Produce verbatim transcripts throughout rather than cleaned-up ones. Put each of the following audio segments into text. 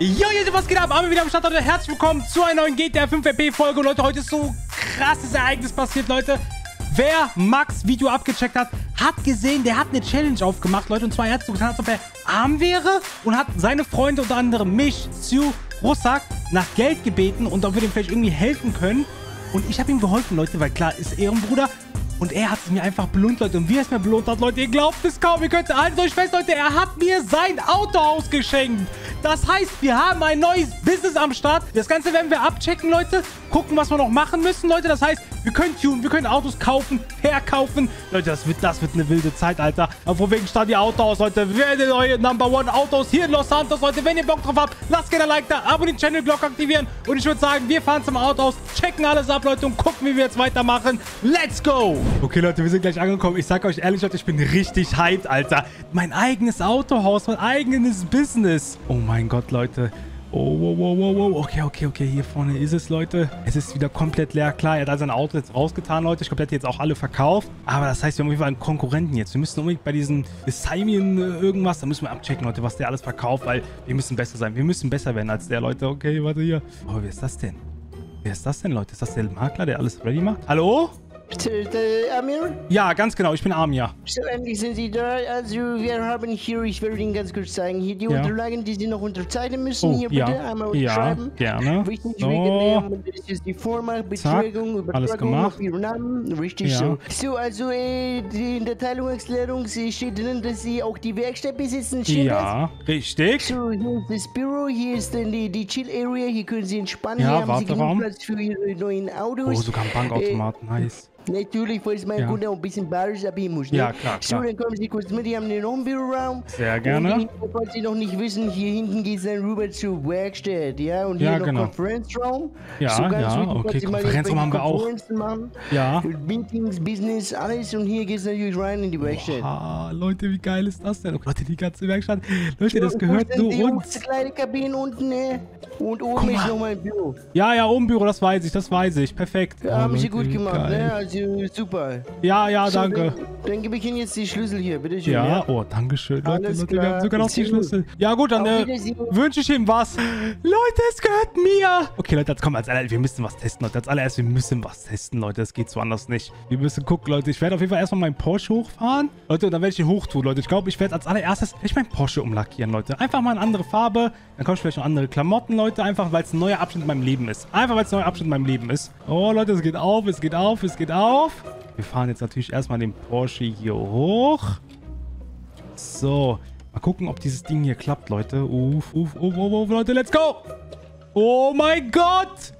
Jo, Leute, was geht ab? Amir wieder am Start, Leute. Herzlich willkommen zu einer neuen G T A fünf R P-Folge. Leute, heute ist so ein krasses Ereignis passiert, Leute. Wer Max' Video abgecheckt hat, hat gesehen, der hat eine Challenge aufgemacht, Leute. Und zwar, er hat so getan, als ob er arm wäre und hat seine Freunde, unter anderem mich, Sue, Russak, nach Geld gebeten und ob wir dem vielleicht irgendwie helfen können. Und ich habe ihm geholfen, Leute, weil klar, ist Ehrenbruder. Und er hat es mir einfach belohnt, Leute. Und wie er es mir belohnt hat, Leute, ihr glaubt es kaum. Ihr könnt, haltet euch fest, Leute, er hat mir sein Auto ausgeschenkt. Das heißt, wir haben ein neues Business am Start. Das Ganze werden wir abchecken, Leute. Gucken, was wir noch machen müssen, Leute. Das heißt, wir können tunen, wir können Autos kaufen, verkaufen. Leute, das wird, das wird eine wilde Zeit, Alter. Aber von wegen stand ihr Auto aus, Leute. Wer die neue Number One Autos hier in Los Santos, Leute. Wenn ihr Bock drauf habt, lasst gerne ein Like da, abonniert den Channel, Glocke aktivieren. Und ich würde sagen, wir fahren zum Auto aus, checken alles ab, Leute, und gucken, wie wir jetzt weitermachen. Let's go! Okay, Leute, wir sind gleich angekommen. Ich sag euch ehrlich, Leute, ich bin richtig hyped, Alter. Mein eigenes Autohaus, mein eigenes Business. Oh mein Gott, Leute. Oh, wow, wow, wow, wow. Okay, okay, okay. Hier vorne ist es, Leute. Es ist wieder komplett leer. Klar, er hat all seine Autos jetzt rausgetan, Leute. Ich glaube, er hat jetzt auch alle verkauft. Aber das heißt, wir haben auf jeden Fall einen Konkurrenten jetzt. Wir müssen unbedingt bei diesem Simeon irgendwas, da müssen wir abchecken, Leute, was der alles verkauft, weil wir müssen besser sein. Wir müssen besser werden als der, Leute. Okay, warte hier. Oh, wer ist das denn? Wer ist das denn, Leute? Ist das der Makler, der alles ready macht? Hallo? Amir? Ja, ganz genau. Ich bin Amir. So, endlich sind Sie da. Also, wir haben hier, ich werde Ihnen ganz kurz zeigen, hier die ja. Unterlagen, die Sie noch unterzeichnen müssen. Oh, hier bitte ja. einmal ja, schreiben. Gerne. Richtig, so. Wegen dem, das ist die Vormacht, Betreuung, Übertragung auf Ihren Namen. Richtig, ja. so. So, also, äh, die, in der Teilungserklärung steht drin, dass Sie auch die Werkstatt besitzen. Steht ja, das? Richtig. So, hier ist das Büro, hier ist dann die, die Chill-Area, hier können Sie entspannen. Ja, hier haben Sie genug Platz für Ihre neuen Autos. Oh, sogar ein Bankautomat, äh, nice. Natürlich, falls mein ja. Kunde auch ein bisschen Bargeld abheben muss. Ne? Ja, klar, klar. So, dann kommen Sie kurz mit, die haben den Homebüro-Raum. Sehr gerne. Und falls Sie noch nicht wissen, hier hinten geht es dann rüber zur Werkstatt, ja? Und hier ja, noch genau. Konferenzraum. Ja, so ganz ja, okay, Konferenzraum haben wir auch. Machen. Ja. Meetings, Business, alles. Und hier geht es natürlich rein in die Werkstatt. Oha, Leute, wie geil ist das denn? Oh Gott, die ganze Werkstatt. Leute, das gehört nur uns. Kleine Kabinen unten, ne? Und oben ist nochmal ein Büro. Ja, ja, oben Büro, das weiß ich, das weiß ich. Perfekt. Ja, haben oh, Sie gut gemacht, geil. Ne? Also, super. Ja, ja, so, danke. Dann, dann gebe ich Ihnen jetzt die Schlüssel hier, bitte schön. Ja, ja. oh, danke schön. Leute, Leute, wir haben sogar noch die Schlüssel. Ja gut, dann äh, wünsche ich ihm was. Leute, es gehört mir. Okay, Leute, jetzt kommen als allererst, wir müssen was testen, Leute. Als allererst, wir müssen was testen, Leute. Das geht so anders nicht. Wir müssen gucken, Leute. Ich werde auf jeden Fall erstmal meinen Porsche hochfahren. Leute, und dann werde ich ihn hochtun, Leute. Ich glaube, ich werde als allererstes ich meinen Porsche umlackieren, Leute. Einfach mal eine andere Farbe. Dann kommen vielleicht noch andere Klamotten, Leute. Einfach, weil es ein neuer Abschnitt in meinem Leben ist. Einfach, weil es ein neuer Abschnitt in meinem Leben ist. Oh, Leute, es geht auf, es geht auf, es geht auf. Auf. Wir fahren jetzt natürlich erstmal den Porsche hier hoch. So. Mal gucken, ob dieses Ding hier klappt, Leute. Uff, uff, uff, uff, uff, Leute, let's go. Oh mein Gott.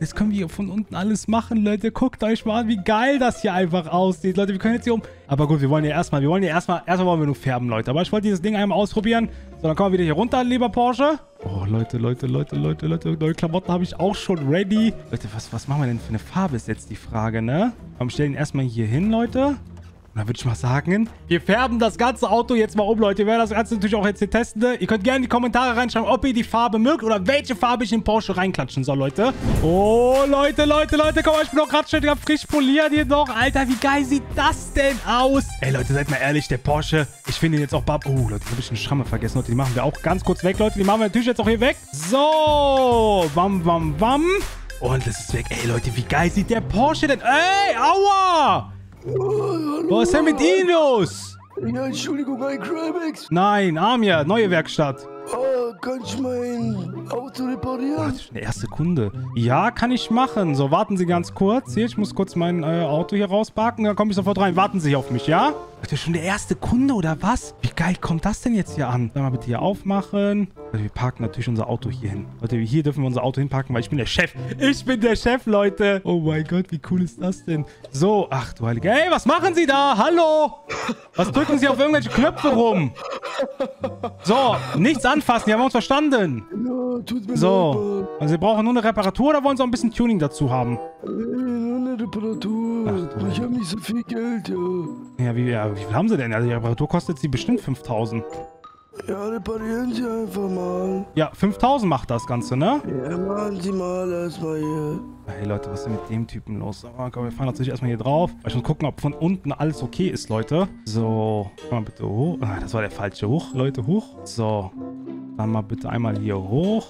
Jetzt können wir hier von unten alles machen, Leute. Guckt euch mal an, wie geil das hier einfach aussieht. Leute, wir können jetzt hier um... Aber gut, wir wollen ja erstmal... Wir wollen ja erstmal... Erstmal wollen wir nur färben, Leute. Aber ich wollte dieses Ding einmal ausprobieren. So, dann kommen wir wieder hier runter, lieber Porsche. Oh, Leute, Leute, Leute, Leute, Leute. Neue Klamotten habe ich auch schon ready. Leute, was, was machen wir denn für eine Farbe ist jetzt die Frage, ne? Komm, stellen ihn erstmal hier hin, Leute. Und dann würde ich mal sagen, wir färben das ganze Auto jetzt mal um, Leute. Wir werden das Ganze natürlich auch jetzt hier testen. Ihr könnt gerne in die Kommentare reinschreiben, ob ihr die Farbe mögt oder welche Farbe ich in Porsche reinklatschen soll, Leute. Oh, Leute, Leute, Leute. Komm, ich bin doch gerade schon frisch poliert hier noch. Alter, wie geil sieht das denn aus? Ey, Leute, seid mal ehrlich, der Porsche... Ich finde ihn jetzt auch... Bab oh, Leute, habe ich eine Schramme vergessen. Leute, die machen wir auch ganz kurz weg, Leute. Die machen wir natürlich jetzt auch hier weg. So. Bam, bam, bam. Und das ist weg. Ey, Leute, wie geil sieht der Porsche denn... Ey, aua! Was ist denn mit Ihnen los? Ja, Entschuldigung, iCrimax. Nein, Amir, neue Werkstatt. Oh, kann ich mein Auto reparieren? Oh, das ist eine erste Kunde. Ja, kann ich machen. So, warten Sie ganz kurz. Hier, ich muss kurz mein äh, Auto hier rausparken. Dann komme ich sofort rein. Warten Sie auf mich, ja? Das ist schon der erste Kunde, oder was? Wie geil kommt das denn jetzt hier an? Dann mal bitte hier aufmachen. Also, wir parken natürlich unser Auto hier hin. Leute, hier dürfen wir unser Auto hinparken, weil ich bin der Chef. Ich bin der Chef, Leute. Oh mein Gott, wie cool ist das denn? So, ach du Heilige. Hey, was machen Sie da? Hallo? Was drücken Sie auf irgendwelche Knöpfe rum? So, nichts anderes. Anfassen, die haben wir uns verstanden. Ja, tut mir so, leid. Also wir brauchen nur eine Reparatur oder wollen sie auch ein bisschen Tuning dazu haben? Äh, nur eine Reparatur. Ach, ich habe nicht so viel Geld, ja. Ja, wie, ja, wie viel haben sie denn? Also die Reparatur kostet sie bestimmt fünftausend. Ja, reparieren Sie einfach mal. Ja, fünftausend macht das Ganze, ne? Ja, machen Sie mal erstmal hier. Hey Leute, was ist denn mit dem Typen los? Aber wir fahren natürlich erstmal hier drauf. Ich muss gucken, ob von unten alles okay ist, Leute. So, mal bitte hoch. Ah, das war der falsche hoch, Leute, hoch. So. Dann mal bitte einmal hier hoch.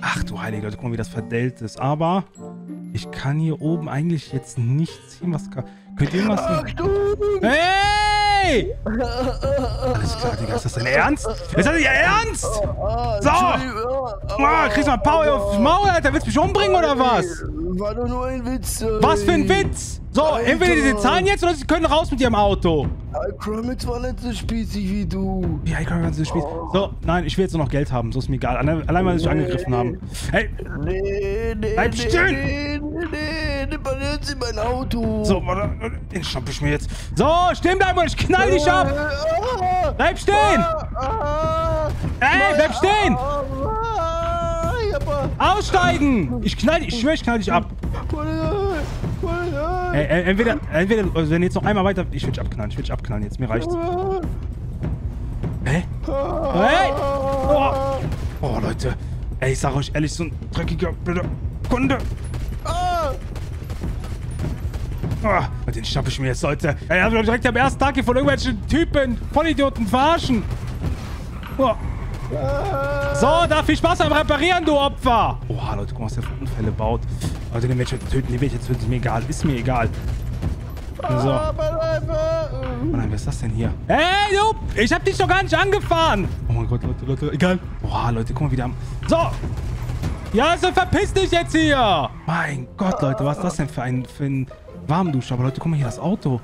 Ach du Heiliger, guck mal, wie das verdellt ist. Aber ich kann hier oben eigentlich jetzt nichts ziehen, was kann... Könnt ihr was... Ach, hey! Alles klar, Digga, ist das dein Ernst? Ist das nicht Ernst? So! Ah, kriegst du mal Paul aufs Maul, Alter. Willst du mich umbringen oder was? War doch nur ein Witz. Ey. Was für ein Witz? So, Alter, entweder diese zahlen jetzt oder sie können raus mit ihrem Auto. iCrimax war nicht so spießig wie du. Ja, iCrimax war nicht so spießig. Oh. So, nein, ich will jetzt nur noch Geld haben. So ist mir egal. Allein, weil sie mich nee. angegriffen haben. Hey! Nee, nee, bleib stehen! Nee, nee, nee, nee, ballert sie mein Auto. So, warte. Den schnapp ich mir jetzt. So, stehen bleiben und ich knall dich ab! Ah, bleib stehen! Ah, ah, ey, bleib stehen! Ah, ah, aussteigen! Ich knall, ich schwöre, ich knall dich ab. Ey, ey, entweder, entweder, also wenn jetzt noch einmal weiter... Ich will dich abknallen, ich will dich abknallen jetzt, mir reicht's. Hä? Hey? Oh. Oh, Leute. Ey, ich sag euch ehrlich, so ein dreckiger, blöder Kunde. Oh, den schnapp ich mir jetzt, Leute. Ey, ich hab mich direkt am ersten Tag hier von irgendwelchen Typen, Vollidioten verarschen. Oh. So, da viel Spaß beim Reparieren, du Opfer! Oha, Leute, guck mal, was der für Unfälle baut. Also den werde ich jetzt töten, den werde ich jetzt töten, ist mir egal, ist mir egal. So. Oh nein, wer ist das denn hier? Hey, du! Ich hab dich doch gar nicht angefahren! Oh mein Gott, Leute, Leute, egal. Oha, Leute, guck mal, wieder am... So! Ja, also verpiss dich jetzt hier! Mein Gott, Leute, was ist das denn für ein, für ein Warmduscher? Aber Leute, guck mal hier, das Auto.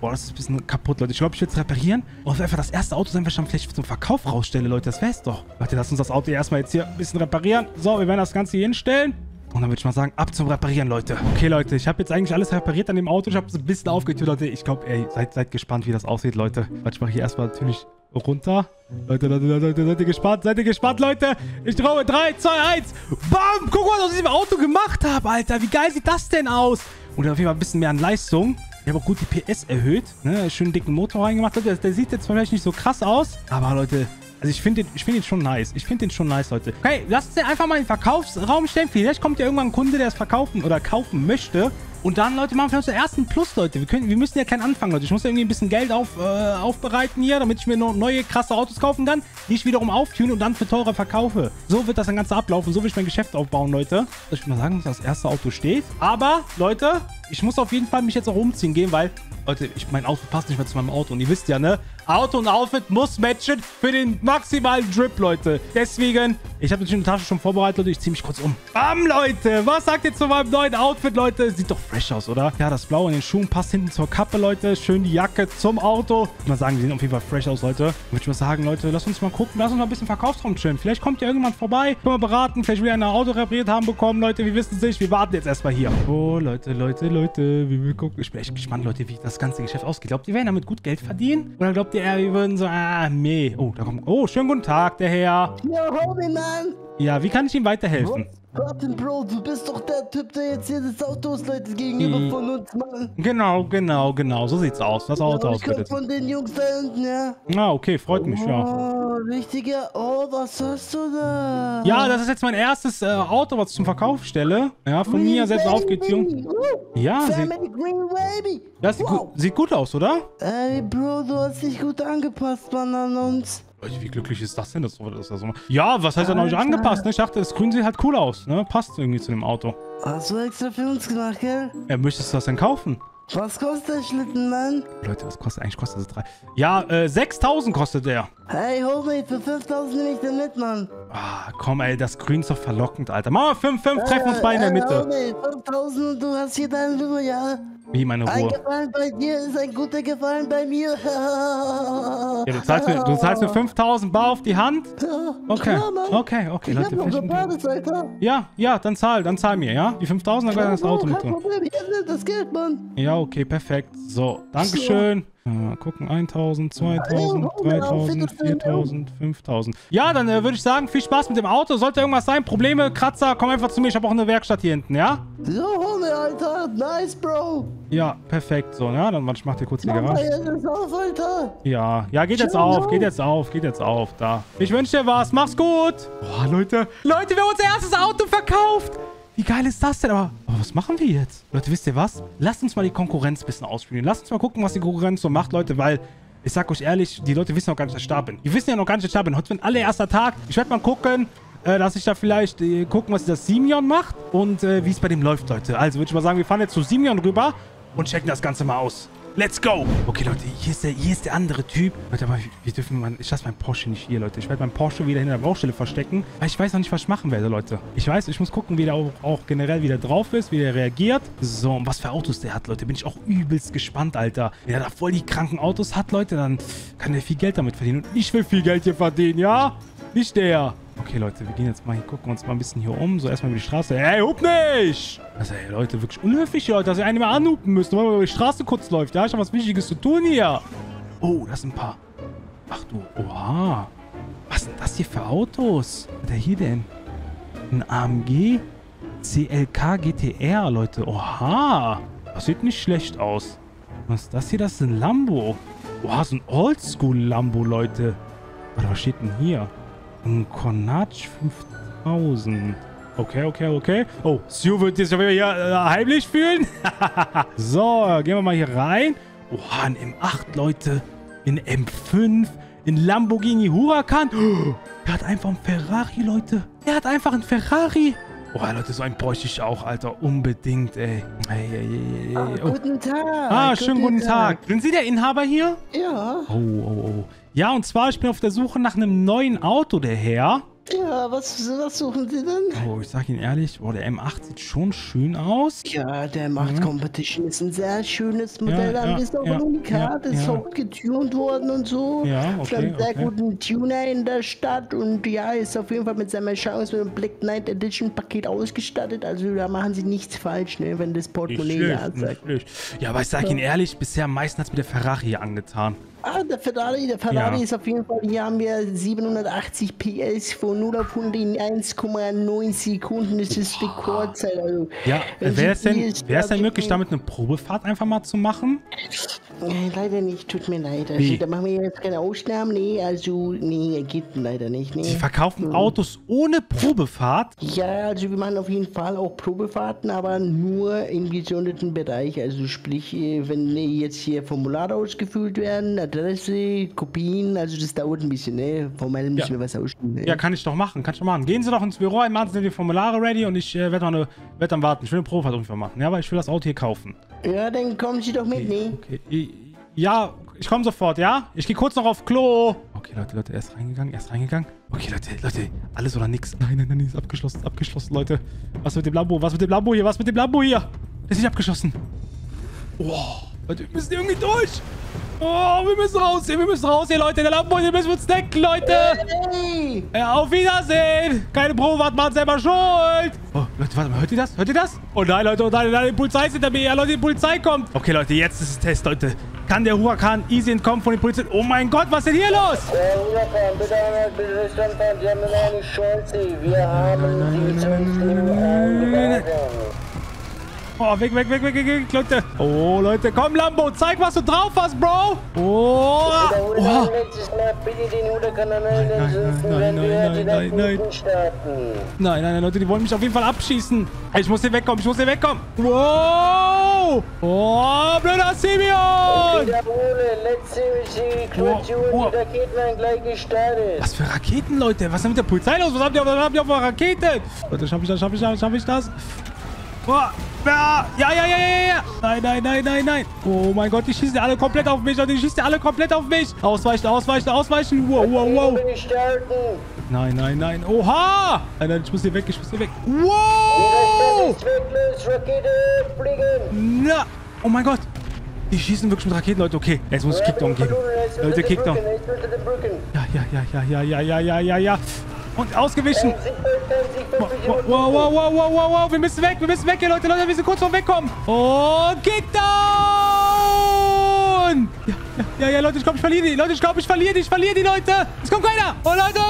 Boah, das ist ein bisschen kaputt, Leute. Ich glaube, ich will es reparieren. Und einfach das erste Auto sein, was ich dann vielleicht zum Verkauf rausstelle, Leute. Das wär's doch. Leute, lasst uns das Auto erstmal jetzt hier ein bisschen reparieren. So, wir werden das Ganze hier hinstellen. Und dann würde ich mal sagen, ab zum Reparieren, Leute. Okay, Leute, ich habe jetzt eigentlich alles repariert an dem Auto. Ich habe es ein bisschen aufgetürt, Leute. Ich glaube, ey, seid, seid gespannt, wie das aussieht, Leute. Ich mache hier erstmal natürlich runter. Leute, Leute, Leute, Leute, seid ihr gespannt? Seid ihr gespannt, Leute? Ich traue drei, zwei, eins. Bam! Guck mal, was ich mit dem Auto gemacht habe, Alter. Wie geil sieht das denn aus? Und auf jeden Fall ein bisschen mehr an Leistung. Ich habe auch gut die P S erhöht, ne? Schönen dicken Motor reingemacht. Leute, der sieht jetzt vielleicht nicht so krass aus. Aber Leute, also ich finde den, ich find den schon nice. Ich finde den schon nice, Leute. Okay, lasst uns den einfach mal in den Verkaufsraum stellen. Vielleicht kommt ja irgendwann ein Kunde, der es verkaufen oder kaufen möchte. Und dann, Leute, machen wir uns den ersten Plus, Leute. Wir, können, wir müssen ja keinen anfangen, Leute. Ich muss ja irgendwie ein bisschen Geld auf, äh, aufbereiten hier, damit ich mir noch neue, krasse Autos kaufen kann, die ich wiederum auftune und dann für teurer verkaufe. So wird das dann Ganze ablaufen. So will ich mein Geschäft aufbauen, Leute. Ich würde mal sagen, dass das erste Auto steht. Aber, Leute, ich muss auf jeden Fall mich jetzt auch umziehen gehen, weil, Leute, ich, mein Outfit passt nicht mehr zu meinem Auto. Und ihr wisst ja, ne? Auto und Outfit muss matchen für den maximalen Drip, Leute. Deswegen, ich habe natürlich eine Tasche schon vorbereitet, Leute. Ich ziehe mich kurz um. Bam, Leute! Was sagt ihr zu meinem neuen Outfit, Leute? Sieht doch fresh aus, oder? Ja, das Blaue in den Schuhen passt hinten zur Kappe, Leute. Schön die Jacke zum Auto. Ich würde mal sagen, die sehen auf jeden Fall fresh aus, Leute. Würde ich mal sagen, Leute, lasst uns mal gucken. Lasst uns mal ein bisschen Verkaufsraum chillen. Vielleicht kommt ja irgendwann vorbei. Können wir beraten. Vielleicht will einer ein Auto repariert haben bekommen, Leute. Wir wissen es nicht. Wir warten jetzt erstmal hier. Oh, Leute, Leute, Leute. Wir will gucken. Ich bin echt gespannt, Leute, wie das ganze Geschäft ausgeht. Glaubt ihr, werden damit gut Geld verdienen? Oder glaubt ihr, wir würden so... Ah, nee. Oh, da kommt... Oh, schönen guten Tag, der Herr. Ja, Homie, Mann. Ja, wie kann ich ihm weiterhelfen? Was? Warte, Bro, du bist doch der Typ, der jetzt hier des Autos, Leute, gegenüber die. von uns, Mann. Genau, genau, genau, so sieht's aus, das Auto ja, ausbildet. Von den Jungs da hinten, ja. Ah, okay, freut mich, oh, ja. Richtiger, oh, was hast du da? Ja, das ist jetzt mein erstes äh, Auto, was ich zum Verkauf stelle. Ja, von Green mir selbst aufgeht, Jungs. Ja, sieht, Green Baby. Das sieht, wow. gut, sieht gut aus, oder? Ey, Bro, du hast dich gut angepasst, Mann, an uns. Wie glücklich ist das denn? Das ist das so. Ja, was heißt, er noch nicht angepasst? Ne? Ich dachte, das Grün sieht halt cool aus. Ne? Passt irgendwie zu dem Auto. Hast du extra für uns gemacht, gell? Ja, möchtest du das denn kaufen? Was kostet der Schlitten, Mann? Leute, was kostet eigentlich? Kostet das drei? Ja, äh, sechstausend kostet der. Hey, Homie, für fünftausend nehme ich den mit, Mann. Ah, komm, ey, das Grün ist doch verlockend, Alter. Mach mal fünf, fünf, treffen uns beide in der Mitte. Hey, Homie, fünftausend und du hast hier deine Ruhe, ja? Wie, meine Ruhe? Ein Gefallen bei dir ist ein guter Gefallen bei mir. Ja, du zahlst mir, du zahlst mir fünftausend Bar auf die Hand? Okay, okay, okay, ich Leute. Hab gebadet, Alter. Ja, ja, dann zahl, dann zahl mir, ja? Die fünftausend, dann kann das Auto mit drin. Das Geld, Mann. Ja, okay, perfekt. So, Dankeschön. Ja, mal gucken, tausend, zweitausend, dreitausend, viertausend, fünftausend. Ja, dann äh, würde ich sagen, viel Spaß mit dem Auto. Sollte irgendwas sein, Probleme, Kratzer, komm einfach zu mir. Ich habe auch eine Werkstatt hier hinten, ja? So, Homie, Alter. Nice, Bro. Ja, perfekt. So, ja, dann ich mach dir kurz die Garage. Ja, ja, geht jetzt auf, geht jetzt auf, geht jetzt auf. Da. Ich wünsche dir was. Mach's gut. Boah, Leute. Leute, wir haben unser erstes Auto verkauft. Wie geil ist das denn? Aber, aber was machen wir jetzt? Leute, wisst ihr was? Lasst uns mal die Konkurrenz ein bisschen ausspielen. Lasst uns mal gucken, was die Konkurrenz so macht, Leute, weil Ich sag euch ehrlich, die Leute wissen noch gar nicht, dass ich da bin. Die wissen ja noch gar nicht, dass ich da bin. Heute wird mein allererster Tag. Ich werde mal gucken, äh, dass ich da vielleicht äh, gucken, was dieser Simeon macht und äh, wie es bei dem läuft, Leute. Also würde ich mal sagen, wir fahren jetzt zu Simeon rüber und checken das Ganze mal aus. Let's go! Okay, Leute, hier ist der, hier ist der andere Typ. Leute, aber wir dürfen... Mein, ich lasse meinen Porsche nicht hier, Leute. Ich werde meinen Porsche wieder hinter der Baustelle verstecken. Weil ich weiß noch nicht, was ich machen werde, Leute. Ich weiß, ich muss gucken, wie der auch, auch generell wieder drauf ist, wie der reagiert. So, und was für Autos der hat, Leute. Bin ich auch übelst gespannt, Alter. Wenn er da voll die kranken Autos hat, Leute, dann kann der viel Geld damit verdienen. Und ich will viel Geld hier verdienen, ja? Nicht der. Okay, Leute, wir gehen jetzt mal hier, gucken uns mal ein bisschen hier um. So, erstmal über die Straße. Hey, hup nicht! Also, ey, Leute, wirklich unhöflich, Leute, dass ihr einen mal anhupen müsst, weil man über die Straße kurz läuft. Ja, ich habe was Wichtiges zu tun hier. Oh, das sind ein paar. Ach du, oha. Was sind das hier für Autos? Was ist hier denn? Ein A M G C L K G T R, Leute. Oha. Das sieht nicht schlecht aus. Was ist das hier? Das ist ein Lambo. Oha, so ein Oldschool-Lambo, Leute. Warte, was steht denn hier? Ein Cornage fünftausend. Okay, okay, okay. Oh, Sue wird jetzt schon wieder hier äh, heimlich fühlen. So, gehen wir mal hier rein. Oha, ein M acht, Leute. Ein M fünf. Ein Lamborghini Huracan. Oh, der hat einfach einen Ferrari, Leute. Der hat einfach einen Ferrari. Oh, Leute, so einen bräuchte ich auch, Alter. Unbedingt, ey. Hey, hey, hey, hey. Oh. Guten Tag. Ah, schönen guten Tag. Tag. Sind Sie der Inhaber hier? Ja. Oh, oh, oh. Ja, und zwar, ich bin auf der Suche nach einem neuen Auto, der Herr. Ja, was, was suchen Sie denn? Oh, ich sag Ihnen ehrlich, oh, der M acht sieht schon schön aus. Ja, der M acht mhm. Competition ist ein sehr schönes Modell. Ja, ja, ist auch ja, ein Unikat, ja, ist ja. auch getunt worden und so. Ja, okay, Vielleicht okay. sehr guten Tuner in der Stadt. Und ja, ist auf jeden Fall mit seinem Chance mit dem Black Knight Edition Paket ausgestattet. Also da machen Sie nichts falsch, ne, wenn das Portemonnaie anzeigt. Ja, aber ich sag Ihnen ehrlich, bisher am meisten hat es mir der Ferrari hier angetan. Ah, der Ferrari, der Ferrari ja. ist auf jeden Fall, hier haben wir siebenhundertachtzig P S von null auf hundert in eins Komma neun Sekunden, das ist oh. Rekordzeit. Also, ja, wäre es denn, wär's denn möglich, damit eine Probefahrt einfach mal zu machen? Nein, leider nicht, tut mir leid. Also, da machen wir jetzt keine Ausnahmen, nee, also, nee, geht leider nicht. Nee. Sie verkaufen hm. Autos ohne Probefahrt? Ja, also wir machen auf jeden Fall auch Probefahrten, aber nur im gesonderten Bereich, also sprich, wenn jetzt hier Formulare ausgefüllt werden, Adresse, Kopien, also das dauert ein bisschen, ne? Formell müssen ja. wir was ausstellen. Ne? Ja, kann ich doch machen, kann ich doch machen. Gehen Sie doch ins Büro, machen Sie die Formulare ready und ich äh, werde werd dann warten. Ich will eine Probefahrt ungefähr machen, ja, aber ich will das Auto hier kaufen. Ja, dann kommen Sie doch mit, okay, ne? Okay. Ja, ich komme sofort, ja? Ich gehe kurz noch auf Klo. Okay, Leute, Leute, er ist reingegangen, er ist reingegangen. Okay, Leute, Leute, alles oder nichts. Nein, nein, nein, ist abgeschlossen, ist abgeschlossen, Leute. Was mit dem Lambo, was mit dem Lambo hier, was mit dem Lambo hier? Das ist nicht abgeschlossen. Wow, Leute, wir müssen irgendwie durch. Oh, wir müssen raus hier, wir müssen raus hier, Leute. Der Lambo, hier müssen wir uns decken, Leute. Hey. Ja, auf Wiedersehen. Keine Probefahrt, macht selber schuld. Oh, Leute, warte mal, hört ihr das? Hört ihr das? Oh nein, Leute, oh nein, nein, die Polizei ist hinter mir. Ja, Leute, die Polizei kommt. Okay, Leute, jetzt ist es Test, Leute. Kann der Huracan easy entkommen von den Polizisten? Oh mein Gott, was ist denn hier los? Der Huracan, bitte einmal Besichtigung von Gemini Schulze. Wir haben sie zum Eingebaut. Oh, weg, weg, weg, weg, weg, Leute. Oh, Leute, komm, Lambo, zeig, was du drauf hast, Bro. Oh. Oh. Nein, nein, nein, nein, nein, nein, nein. Nein, nein, Leute, die wollen mich auf jeden Fall abschießen. Ich muss hier wegkommen, ich muss hier wegkommen. Wow. Oh, blöder Simeon. Oh. Was für Raketen, Leute? Was ist denn mit der Polizei los? Was habt ihr, was habt ihr auf der Rakete? Leute, schaff ich das, schaff ich das, schaff ich das? Oh, ja, ja, ja, ja, ja. Nein, nein, nein, nein, nein. Oh mein Gott, die schießen alle komplett auf mich. Die schießen alle komplett auf mich. Ausweichen, ausweichen, ausweichen. Wow, wow, wow. Nein, nein, nein. Oha. Nein, nein, ich muss hier weg, ich muss hier weg. Wow. Na, oh mein Gott. Die schießen wirklich mit Raketen, Leute. Okay, jetzt muss ich Kickdown geben. Leute, Kickdown. Ja, ja, ja, ja, ja, ja, ja, ja, ja. Und ausgewichen. Wow, wow, wow, wow, wow, wow, wir müssen weg, wir müssen weg hier, Leute, Leute, wir müssen kurz vor wegkommen. Und Kickdown! Ja, ja, ja, Leute, ich glaube, ich verliere die, Leute, ich glaube, ich verliere die, ich verliere die, Leute. Es kommt keiner. Oh, Leute,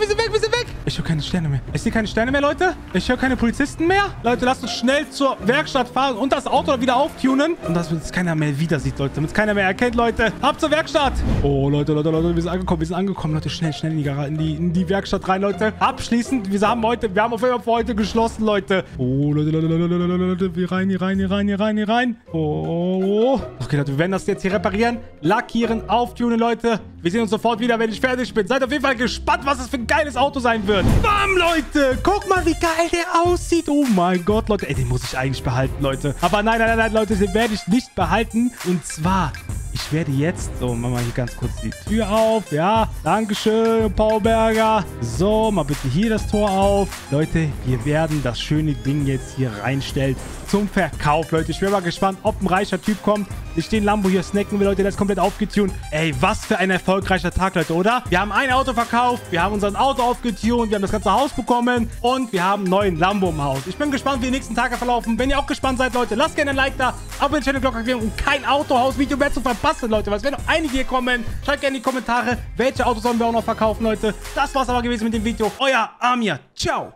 wir sind weg, wir sind weg. Ich höre keine Sterne mehr. Ich sehe keine Sterne mehr, Leute. Ich höre keine Polizisten mehr. Leute, lasst uns schnell zur Werkstatt fahren und das Auto wieder auftunen. Und dass uns keiner mehr wieder sieht, Leute. Damit es keiner mehr erkennt, Leute. Ab zur Werkstatt. Oh, Leute, Leute, Leute. Wir sind angekommen. Wir sind angekommen, Leute. Schnell, schnell in die, in die, in die Werkstatt rein, Leute. Abschließend. Wir haben heute, wir haben auf jeden Fall für heute geschlossen, Leute. Oh, Leute, Leute, Leute, Leute, Leute. Hier rein, hier rein, hier rein, hier rein, hier rein. Oh. Okay, Leute. Wir werden das jetzt hier reparieren, lackieren, auftunen, Leute. Wir sehen uns sofort wieder, wenn ich fertig bin. Seid auf jeden Fall gespannt, was es für ein geiles Auto sein wird. Bam, Leute. Guck mal, wie geil der aussieht. Oh mein Gott, Leute. Ey, den muss ich eigentlich behalten, Leute. Aber nein, nein, nein, nein, Leute. Den werde ich nicht behalten. Und zwar... Ich werde jetzt... So, machen wir hier ganz kurz die Tür auf. Ja, dankeschön, Paul Berger. So, mal bitte hier das Tor auf. Leute, wir werden das schöne Ding jetzt hier reinstellen zum Verkauf, Leute. Ich bin mal gespannt, ob ein reicher Typ kommt. Ich den Lambo hier snacken will, Leute. Der ist komplett aufgetunt. Ey, was für ein erfolgreicher Tag, Leute, oder? Wir haben ein Auto verkauft. Wir haben unser Auto aufgetunt. Wir haben das ganze Haus bekommen. Und wir haben einen neuen Lambo im Haus. Ich bin gespannt, wie die nächsten Tage verlaufen. Wenn ihr auch gespannt seid, Leute, lasst gerne ein Like da. Abonniert den Channel, Glocke aktivieren, um kein Autohaus-Video mehr zu verpassen. Passt, Leute, weil es werden noch einige hier kommen. Schreibt gerne in die Kommentare, welche Autos sollen wir auch noch verkaufen, Leute. Das war's aber gewesen mit dem Video. Euer Amir. Ciao.